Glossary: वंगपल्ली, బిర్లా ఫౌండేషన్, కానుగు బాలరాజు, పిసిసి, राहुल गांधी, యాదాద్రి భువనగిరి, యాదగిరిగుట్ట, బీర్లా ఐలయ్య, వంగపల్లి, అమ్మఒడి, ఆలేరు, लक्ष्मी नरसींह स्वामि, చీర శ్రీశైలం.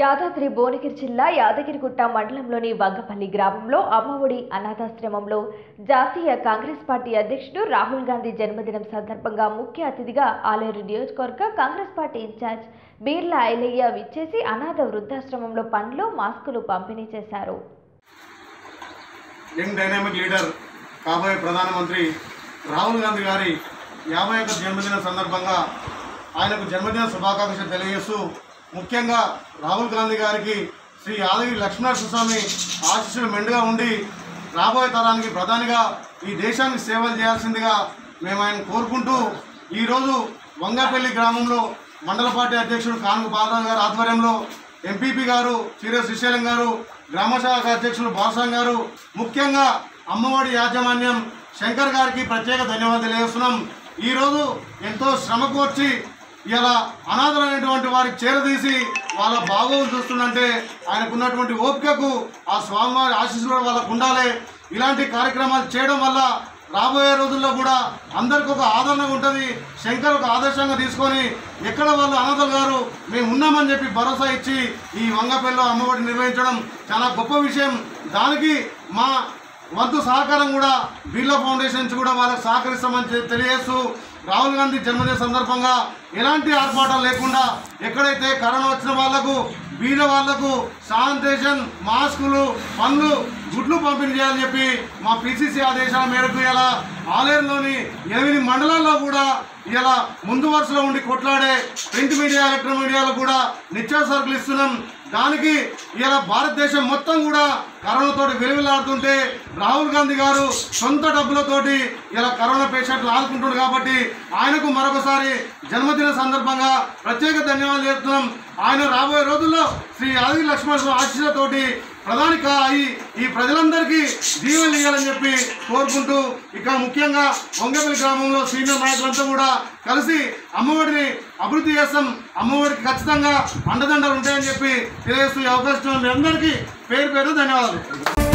యాదాద్రి భువనగిరి జిల్లా యాదగిరిగుట్ట మండలంలోని వంగపల్లి గ్రామంలో అమ్మఒడి అనాథాశ్రమంలో జాతీయ కాంగ్రెస్ పార్టీ అధ్యక్షుడు రాహుల్ గాంధీ జన్మదినం సందర్భంగా ముఖ్య అతిథిగా ఆలేరు నియోజకవర్గ కాంగ్రెస్ పార్టీ ఇన్ఛార్జ్ బీర్లా ఐలయ్య విచ్చేసి అనాథ వృద్ధాశ్రమంలో పండ్లు మాస్కులు పంపిణీ చేశారు. యంగ్ డైనమిక్ లీడర్ కాబోయే ప్రధానమంత్రి రాహుల్ గాంధీ గారి 51వ జన్మదిన సందర్భంగా ఆయనకు జన్మదిన శుభాకాంక్షలు తెలియజేస్తూ ముఖ్యంగా రాహుల్ గాంధీ గారికి శ్రీ యాదగిరి లక్ష్మీ నరసింహ స్వామి ఆశీస్సులు మెండుగా ఉండి రాబోయే తరానికి ప్రధానిగా ఈ దేశానికి సేవలు చేయాల్సిందిగా మేము ఆయన కోరుకుంటూ ఈరోజు వంగపల్లి గ్రామంలో మండల పార్టీ అధ్యక్షుడు కానుగు బాలరాజు గారి ఆధ్వర్యంలో ఎంపీపీ గారు చీర శ్రీశైలం గారు, గ్రామ శాఖ అధ్యక్షులు బాలస్వామి గారు, ముఖ్యంగా అమ్మఒడి యాజమాన్యం శంకర్ గారికి ప్రత్యేక ధన్యవాదాలు తెలియజేస్తున్నాం. ఈరోజు ఎంతో శ్రమ కోర్చి ఇలా అనాథలైనటువంటి వారికి చేరదీసి వాళ్ళ బాగోగులు చూస్తుందంటే ఆయనకున్నటువంటి ఓపికకు ఆ స్వామివారి ఆశీస్సులు వాళ్ళకు ఉండాలి. ఇలాంటి కార్యక్రమాలు చేయడం వల్ల రాబోయే రోజుల్లో కూడా అందరికీ ఒక ఆదరణ ఉంటుంది. శంకర్ ఒక ఆదర్శంగా తీసుకొని ఎక్కడ వాళ్ళు అనాథలు గారు మేము ఉన్నామని చెప్పి భరోసా ఇచ్చి ఈ వంగపల్లిలో అమ్మఒడి నిర్వహించడం చాలా గొప్ప విషయం. దానికి మా వంతు సహకారం కూడా బిర్లా ఫౌండేషన్ నుంచి కూడా వాళ్ళకు సహకరిస్తామని తెలియజేస్తూ రాహుల్ గాంధీ జన్మదిన సందర్భంగా ఎలాంటి ఆర్భాటాలు లేకుండా ఎక్కడైతే కరోనా వచ్చిన వాళ్లకు బీద వాళ్లకు శానిటైజేషన్ మాస్కులు పనులు గుడ్లు పంపిణీ చేయాలని చెప్పి మా పిసిసి ఆదేశాల మేరకు ఇలా ఆలేరులోని 8 మండలాల్లో కూడా ఇలా ముందు వరుసలో ఉండి కొట్లాడే ప్రింట్ మీడియా ఎలక్ట్రానిక్ మీడియాలో కూడా నిత్యావసరకులు ఇస్తున్నాం. దానికి ఇలా భారతదేశం మొత్తం కూడా కరోనాతో వెలువెలాడుతుంటే రాహుల్ గాంధీ గారు సొంత డబ్బులతోటి ఇలా కరోనా పేషెంట్లు ఆదుకుంటున్నారు కాబట్టి ఆయనకు మరొకసారి జన్మదిన సందర్భంగా ప్రత్యేక ధన్యవాదాలు చెప్తున్నాం. ఆయన రాబోయే రోజుల్లో శ్రీ యాదగిరి లక్ష్మీ ఆశీస్సులతోటి ప్రధానిగా అయి ఈ ప్రజలందరికీ జీవనం ఇవ్వాలని చెప్పి కోరుకుంటూ ఇక్కడ ముఖ్యంగా వంగపల్లి గ్రామంలో సీనియర్ నాయకులంతా కూడా కలిసి అమ్మఒడిని అభివృద్ధి చేస్తాం, అమ్మఒడికి ఖచ్చితంగా అండదండలు ఉంటాయని చెప్పి తెలియజేస్తూ ఈ అవకాశం మీ అందరికీ పేరు ధన్యవాదాలు.